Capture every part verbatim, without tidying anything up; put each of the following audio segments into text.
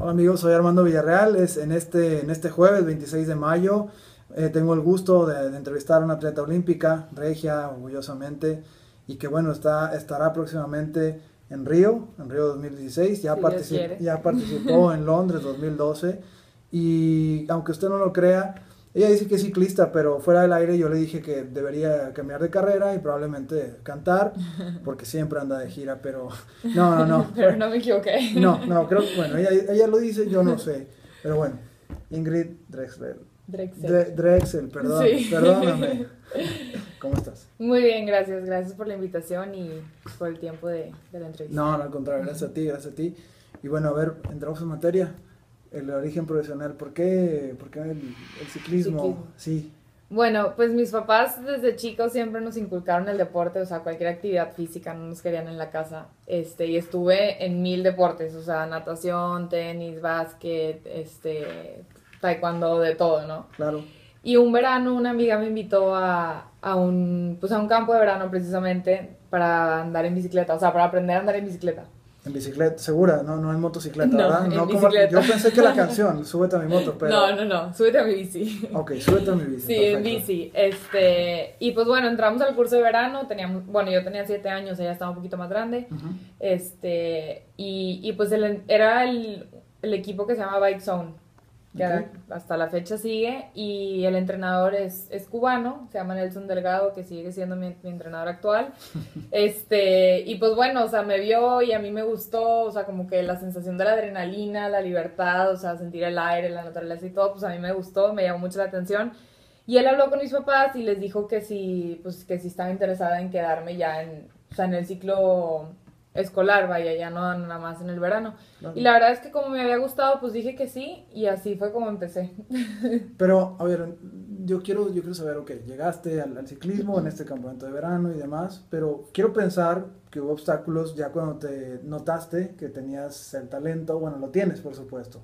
Hola amigos, soy Armando Villarreal. Es en, este, en este jueves veintiséis de mayo eh, tengo el gusto de, de entrevistar a una atleta olímpica, regia, orgullosamente, y que bueno, está, estará próximamente en Río, en Río dos mil dieciséis, ya, si particip, ya participó en Londres dos mil doce, y aunque usted no lo crea, ella dice que es ciclista, pero fuera del aire yo le dije que debería cambiar de carrera y probablemente cantar, porque siempre anda de gira, pero no, no, no. Pero no me equivoqué. No, no, creo que, bueno, ella, ella lo dice, yo no sé, pero bueno, Ingrid Drexel. Drexel. Dre, Drexel, perdón, sí. Perdóname. ¿Cómo estás? Muy bien, gracias, gracias por la invitación y por el tiempo de, de la entrevista. No, no, al contrario, gracias a ti, gracias a ti. Y bueno, a ver, entramos en materia. El origen profesional, ¿por qué, ¿Por qué el, el ciclismo? ciclismo? Sí. Bueno, pues mis papás desde chicos siempre nos inculcaron el deporte, o sea, cualquier actividad física, no nos querían en la casa. Este, y estuve en mil deportes, o sea, natación, tenis, básquet, este, taekwondo, de todo, ¿no? Claro. Y un verano una amiga me invitó a, a, un, pues a un campo de verano precisamente para andar en bicicleta, o sea, para aprender a andar en bicicleta. En bicicleta, segura, no, no en motocicleta, no, ¿verdad? En no, bicicleta. Como, yo pensé que la canción, súbete a mi moto, pero... No, no, no, súbete a mi bici. Ok, súbete a mi bici. Sí, perfecto. En bici, este, y pues bueno, entramos al curso de verano, teníamos, bueno, yo tenía siete años, ella estaba un poquito más grande, uh-huh. este, y, y pues el, era el, el equipo que se llama Bike Zone, que okay. era, hasta la fecha sigue, y el entrenador es, es cubano, se llama Nelson Delgado, que sigue siendo mi, mi entrenador actual, este, y pues bueno, o sea, me vio y a mí me gustó, o sea, como que la sensación de la adrenalina, la libertad, o sea, sentir el aire, la naturaleza y todo, pues a mí me gustó, me llamó mucho la atención, y él habló con mis papás y les dijo que sí, pues que sí estaba interesada en quedarme ya en, o sea, en el ciclo... escolar, vaya, ya no nada más en el verano. Claro. Y la verdad es que como me había gustado, pues dije que sí, y así fue como empecé. Pero, a ver, yo quiero, yo quiero saber, ok, llegaste al, al ciclismo, uh-huh. en este campamento de verano y demás, pero quiero pensar que hubo obstáculos ya cuando te notaste que tenías el talento, bueno, lo tienes, por supuesto,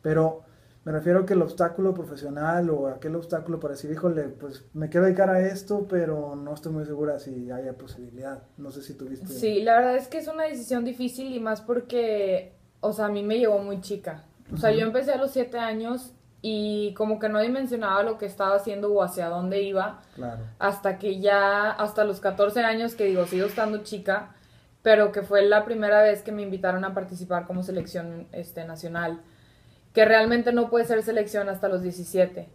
pero me refiero a que el obstáculo profesional o aquel obstáculo para decir, híjole, pues me quiero dedicar a esto, pero no estoy muy segura si haya posibilidad. No sé si tuviste... Sí, la verdad es que es una decisión difícil y más porque, o sea, a mí me llegó muy chica. O sea, uh-huh. yo empecé a los siete años y como que no dimensionaba lo que estaba haciendo o hacia dónde iba. Claro. Hasta que ya, hasta los catorce años, que digo, sigo estando chica, pero que fue la primera vez que me invitaron a participar como selección este, nacional. Que realmente no puede ser selección hasta los diecisiete.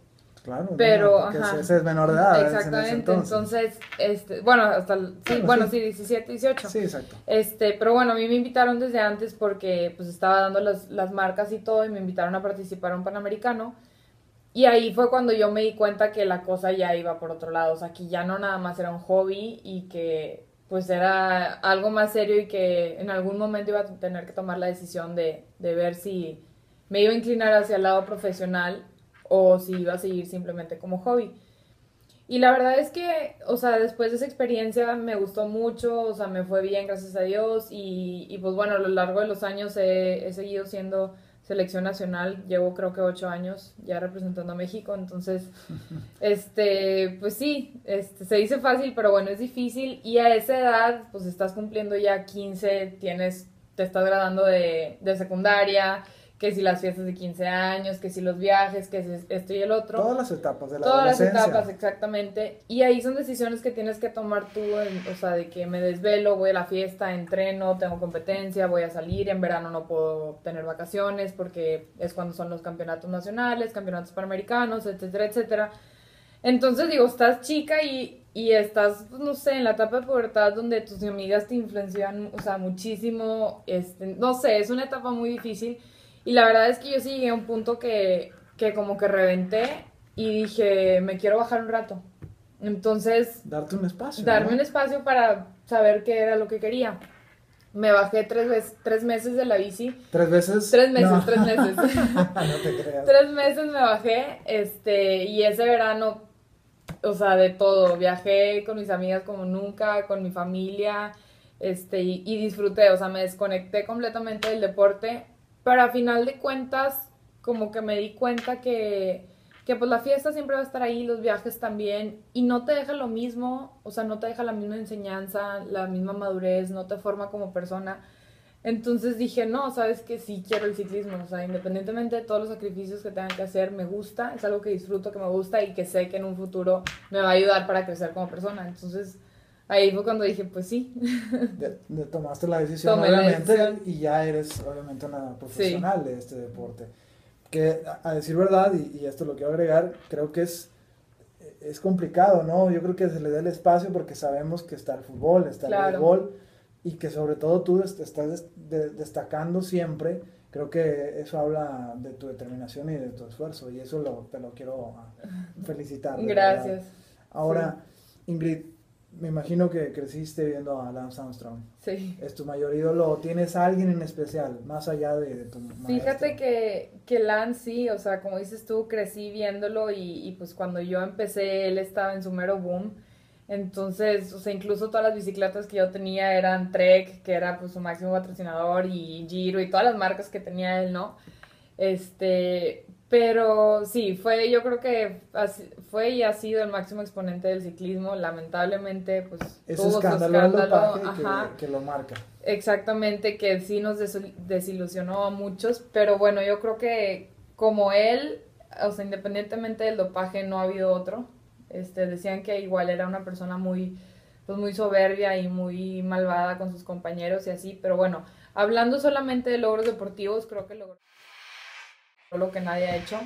Claro, pero, porque ajá, ese es menor de edad. Exactamente, en entonces, este, bueno, hasta el, sí, bueno, bueno sí. sí, diecisiete, dieciocho. Sí, exacto. Este, pero bueno, a mí me invitaron desde antes porque pues estaba dando las, las marcas y todo, y me invitaron a participar a un Panamericano. Y ahí fue cuando yo me di cuenta que la cosa ya iba por otro lado, o sea, que ya no nada más era un hobby y que pues era algo más serio y que en algún momento iba a tener que tomar la decisión de, de ver si... me iba a inclinar hacia el lado profesional o si iba a seguir simplemente como hobby. Y la verdad es que, o sea, después de esa experiencia me gustó mucho, o sea, me fue bien, gracias a Dios, y, y pues bueno, a lo largo de los años he, he seguido siendo selección nacional, llevo creo que ocho años ya representando a México, entonces, este, pues sí, este, se dice fácil, pero bueno, es difícil, y a esa edad, pues estás cumpliendo ya quince, tienes, te estás graduando de, de secundaria, que si las fiestas de quince años, que si los viajes, que si esto y el otro. Todas las etapas de la Todas adolescencia. Todas las etapas, exactamente. Y ahí son decisiones que tienes que tomar tú, en, o sea, de que me desvelo, voy a la fiesta, entreno, tengo competencia, voy a salir, en verano no puedo tener vacaciones porque es cuando son los campeonatos nacionales, campeonatos panamericanos, etcétera, etcétera. Entonces, digo, estás chica y, y estás, pues, no sé, en la etapa de pubertad donde tus amigas te influencian, o sea, muchísimo, este, no sé, es una etapa muy difícil. Y la verdad es que yo sí llegué a un punto que, que como que reventé y dije, me quiero bajar un rato. Entonces... Darte un espacio. Darme ¿no? un espacio para saber qué era lo que quería. Me bajé tres, veces, tres meses de la bici. ¿Tres veces? Tres meses, no. tres meses. No te creas. Tres meses me bajé este, y ese verano, o sea, de todo. Viajé con mis amigas como nunca, con mi familia este, y, y disfruté. O sea, me desconecté completamente del deporte. Pero a final de cuentas, como que me di cuenta que, que pues la fiesta siempre va a estar ahí, los viajes también, y no te deja lo mismo, o sea, no te deja la misma enseñanza, la misma madurez, no te forma como persona. Entonces dije, no, sabes que sí quiero el ciclismo, o sea, independientemente de todos los sacrificios que tengan que hacer, me gusta, es algo que disfruto, que me gusta y que sé que en un futuro me va a ayudar para crecer como persona. Entonces ahí fue cuando dije, pues sí. De, de tomaste la decisión, Tomé obviamente, la decisión. Y ya eres obviamente una profesional sí. de este deporte. Que a decir verdad, y, y esto lo quiero agregar, creo que es... es complicado, ¿no? Yo creo que se le da el espacio porque sabemos que está el fútbol, está claro. el béisbol, y que sobre todo tú estás de destacando siempre. Creo que eso habla de tu determinación y de tu esfuerzo, y eso lo, te lo quiero felicitar. Gracias. Verdad. Ahora, sí. Ingrid, me imagino que creciste viendo a Lance Armstrong. Sí. Es tu mayor ídolo. ¿Tienes a alguien en especial, más allá de, de tu maestro? Fíjate que, que Lance, sí, o sea, como dices tú, crecí viéndolo y, y pues cuando yo empecé, él estaba en su mero boom. Entonces, o sea, incluso todas las bicicletas que yo tenía eran Trek, que era pues su máximo patrocinador, y Giro, y todas las marcas que tenía él, ¿no? Este... Pero sí, fue, yo creo que fue y ha sido el máximo exponente del ciclismo. Lamentablemente, pues, tuvo su escándalo que, que lo marca. Exactamente, que sí nos desilusionó a muchos, pero bueno, yo creo que como él, o sea, independientemente del dopaje, no ha habido otro. Este, decían que igual era una persona muy, pues, muy soberbia y muy malvada con sus compañeros y así, pero bueno, hablando solamente de logros deportivos, creo que logró lo que nadie ha hecho,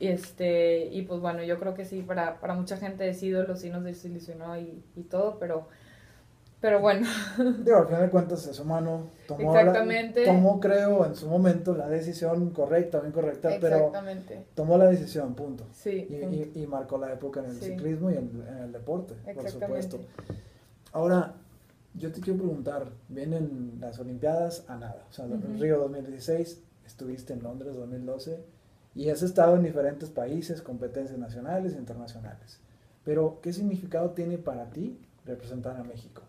y este y pues bueno, yo creo que sí, para, para mucha gente es ídolo, sí nos desilusionó y, y todo, pero pero bueno. Digo, al final de cuentas es humano, tomó, Exactamente. La, tomó creo en su momento la decisión correcta o incorrecta, pero tomó la decisión, punto. Sí, y, punto. Y, y marcó la época en el sí. ciclismo y en, en el deporte, por supuesto. Ahora, yo te quiero preguntar, vienen las Olimpiadas a nada, o sea, uh-huh. Río dos mil dieciséis, estuviste en Londres dos mil doce y has estado en diferentes países, competencias nacionales e internacionales. Pero, ¿qué significado tiene para ti representar a México?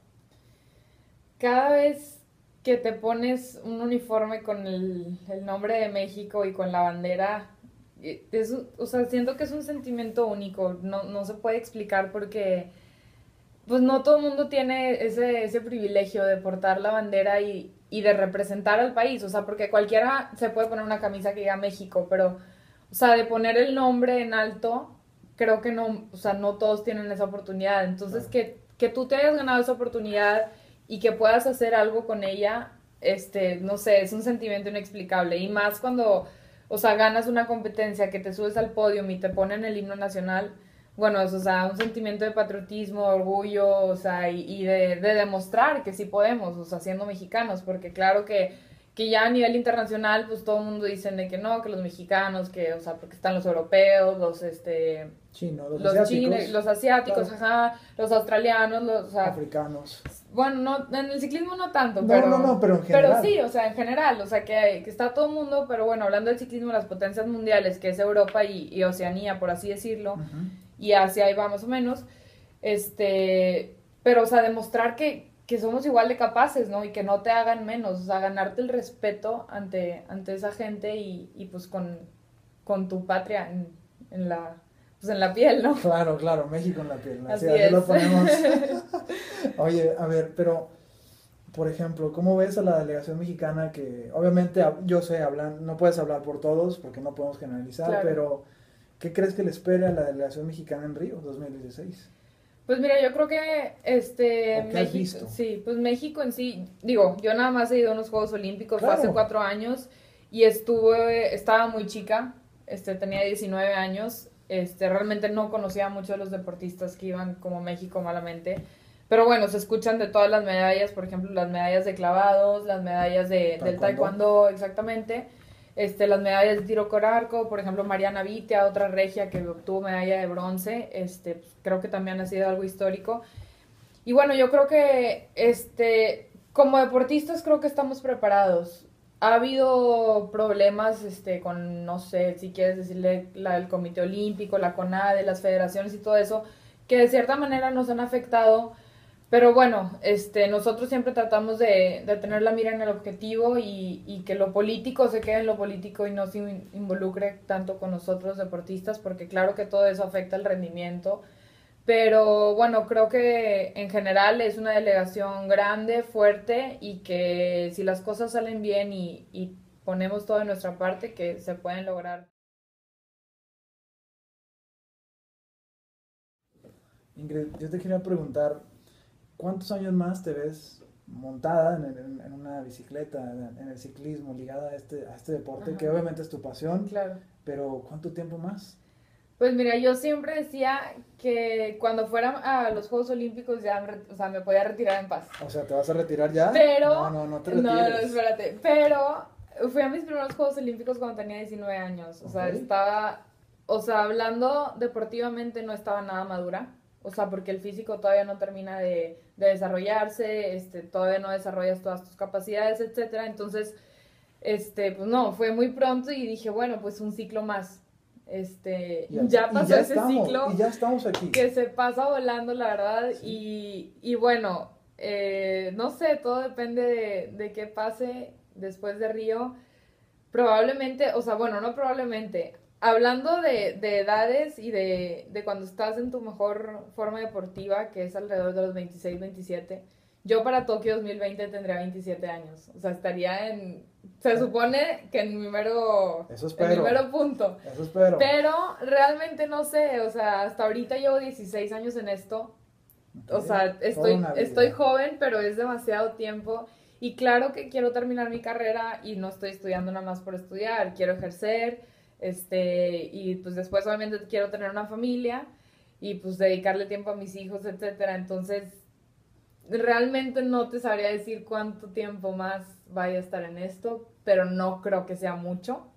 Cada vez que te pones un uniforme con el, el nombre de México y con la bandera, es, o sea, siento que es un sentimiento único, no, no se puede explicar porque... pues no todo el mundo tiene ese, ese privilegio de portar la bandera y, y de representar al país, o sea, porque cualquiera se puede poner una camisa que diga México, pero, o sea, de poner el nombre en alto, creo que no, o sea, no todos tienen esa oportunidad, entonces que, que tú te hayas ganado esa oportunidad y que puedas hacer algo con ella, este, no sé, es un sentimiento inexplicable, y más cuando, o sea, ganas una competencia, que te subes al podio y te ponen el himno nacional. Bueno, eso, o sea, un sentimiento de patriotismo, orgullo, o sea, y, y de, de demostrar que sí podemos, o sea, siendo mexicanos, porque claro que, que ya a nivel internacional, pues todo el mundo dice de que no, que los mexicanos, que, o sea, porque están los europeos, los, este... chinos, los, los asiáticos. Chiles, los asiáticos, claro. ajá, los australianos, los, o sea... africanos. Bueno, no, en el ciclismo no tanto, no, pero... No, no, no, pero en general. Pero sí, o sea, en general, o sea, que, que está todo el mundo, pero bueno, hablando del ciclismo, las potencias mundiales, que es Europa y, y Oceanía, por así decirlo... Uh-huh. Y hacia ahí va más o menos, este, pero, o sea, demostrar que, que somos igual de capaces, ¿no? Y que no te hagan menos, o sea, ganarte el respeto ante, ante esa gente y, y pues con, con tu patria en, en la, pues en la piel, ¿no? Claro, claro, México en la piel, ¿no? Así, así es. Lo ponemos. Oye, a ver, pero, por ejemplo, ¿cómo ves a la delegación mexicana que, obviamente, yo sé, hablan, no puedes hablar por todos porque no podemos generalizar, claro. pero... ¿qué crees que le espera a la delegación mexicana en Río dos mil dieciséis? Pues mira, yo creo que este México, sí, pues México en sí, digo, yo nada más he ido a unos Juegos Olímpicos, claro. fue hace cuatro años y estuve, estaba muy chica, este, tenía diecinueve años, este, realmente no conocía a muchos de los deportistas que iban como México malamente, pero bueno, se escuchan de todas las medallas, por ejemplo, las medallas de clavados, las medallas de, del taekwondo, exactamente. Este, las medallas de tiro con arco, por ejemplo, Mariana Vitea, otra regia que obtuvo medalla de bronce, este, pues, creo que también ha sido algo histórico. Y bueno, yo creo que este, como deportistas creo que estamos preparados. Ha habido problemas este, con, no sé, si quieres decirle, la del Comité Olímpico, la CONADE, las federaciones y todo eso, que de cierta manera nos han afectado. Pero bueno, este, nosotros siempre tratamos de, de tener la mira en el objetivo y, y que lo político se quede en lo político y no se involucre tanto con nosotros deportistas, porque claro que todo eso afecta el rendimiento, Pero bueno, creo que en general es una delegación grande, fuerte, y que si las cosas salen bien y, y ponemos todo de nuestra parte, que se pueden lograr. Ingrid, yo te quería preguntar, ¿cuántos años más te ves montada en, en, en una bicicleta, en, en el ciclismo, ligada a este, a este deporte, Ajá. que obviamente es tu pasión, claro. pero ¿cuánto tiempo más? Pues mira, yo siempre decía que cuando fuera a los Juegos Olímpicos ya me, o sea, me podía retirar en paz. O sea, ¿te vas a retirar ya? Pero, no, no, no te retires. No, no, espérate. Pero fui a mis primeros Juegos Olímpicos cuando tenía diecinueve años. O okay. sea, estaba, o sea, hablando deportivamente no estaba nada madura. O sea, porque el físico todavía no termina de, de desarrollarse, este, todavía no desarrollas todas tus capacidades, etcétera. Entonces, este, pues no, fue muy pronto y dije, bueno, pues un ciclo más. Este, ya, ya pasó ya ese estamos, ciclo y ya estamos aquí. Que se pasa volando, la verdad, sí. y, y bueno, eh, no sé, todo depende de, de qué pase después de Río. Probablemente, o sea, bueno, no probablemente, hablando de, de edades y de, de cuando estás en tu mejor forma deportiva, que es alrededor de los veintiséis, veintisiete, yo para Tokio dos mil veinte tendría veintisiete años, o sea, estaría en... Se supone que en mi mero, Eso espero. En mi mero punto. Eso espero. Pero realmente no sé, o sea, hasta ahorita llevo dieciséis años en esto. Okay. O sea, estoy, estoy joven, pero es demasiado tiempo. Y claro que quiero terminar mi carrera y no estoy estudiando nada más por estudiar. Quiero ejercer, este, y pues después obviamente quiero tener una familia y pues dedicarle tiempo a mis hijos, etcétera. Entonces... Realmente no te sabría decir cuánto tiempo más vaya a estar en esto, pero no creo que sea mucho,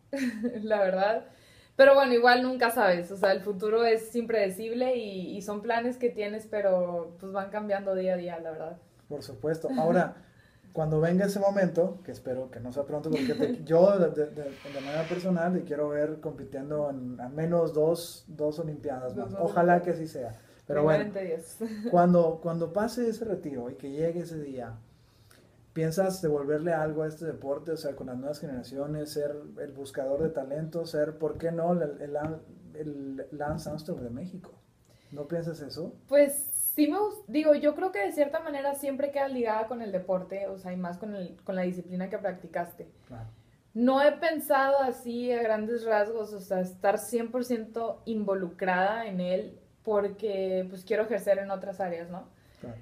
la verdad. Pero bueno, igual nunca sabes, o sea, el futuro es impredecible y, y son planes que tienes, pero pues van cambiando día a día, la verdad. Por supuesto. Ahora, cuando venga ese momento, que espero que no sea pronto, porque te, yo de, de, de manera personal te quiero ver compitiendo en al menos dos, dos olimpiadas más. Ojalá que así sea. Pero bueno, cuando, cuando pase ese retiro y que llegue ese día, ¿piensas devolverle algo a este deporte? O sea, con las nuevas generaciones, ser el buscador de talento, ser, ¿por qué no?, el, el, el Lance Armstrong de México. ¿No piensas eso? Pues sí, me digo, yo creo que de cierta manera siempre quedas ligada con el deporte, o sea, y más con, el, con la disciplina que practicaste. Claro. No he pensado así a grandes rasgos, o sea, estar cien por ciento involucrada en él, porque pues quiero ejercer en otras áreas, ¿no? Claro.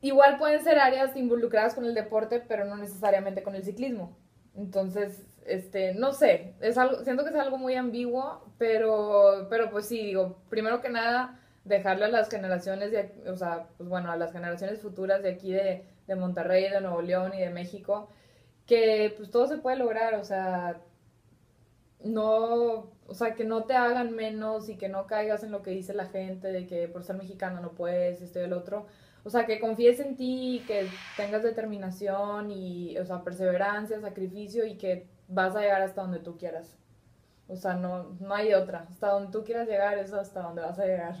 Igual pueden ser áreas involucradas con el deporte, pero no necesariamente con el ciclismo. Entonces, este, no sé, es algo, siento que es algo muy ambiguo, pero, pero pues sí, digo, primero que nada, dejarle a las generaciones, de, o sea, pues bueno, a las generaciones futuras de aquí de, de Monterrey, de Nuevo León y de México, que pues todo se puede lograr, o sea, no... O sea, que no te hagan menos y que no caigas en lo que dice la gente de que por ser mexicano no puedes, esto y el otro. O sea, que confíes en ti y que tengas determinación y, o sea, perseverancia, sacrificio y que vas a llegar hasta donde tú quieras. O sea, no, no hay otra. Hasta donde tú quieras llegar es hasta donde vas a llegar.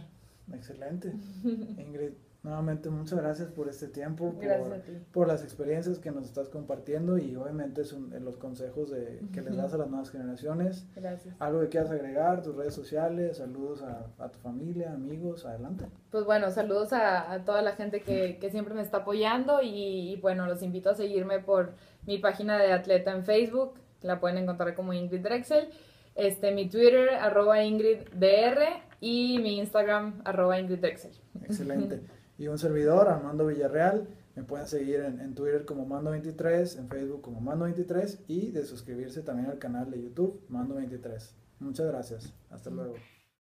Excelente. Ingrid, nuevamente muchas gracias por este tiempo, por, por las experiencias que nos estás compartiendo y obviamente son los consejos de, que les das a las nuevas generaciones. Gracias. Algo que quieras agregar, tus redes sociales, saludos a, a tu familia, amigos, adelante. Pues bueno, saludos a, a toda la gente que, que siempre me está apoyando y, y bueno, los invito a seguirme por mi página de atleta en Facebook, la pueden encontrar como Ingrid Drexel, este, mi Twitter, arroba IngridDR y mi Instagram, arroba Ingrid Drexel. Excelente. Y un servidor, Armando Villarreal, me pueden seguir en, en Twitter como Mando veintitrés, en Facebook como Mando veintitrés y de suscribirse también al canal de YouTube Mando veintitrés. Muchas gracias, hasta luego.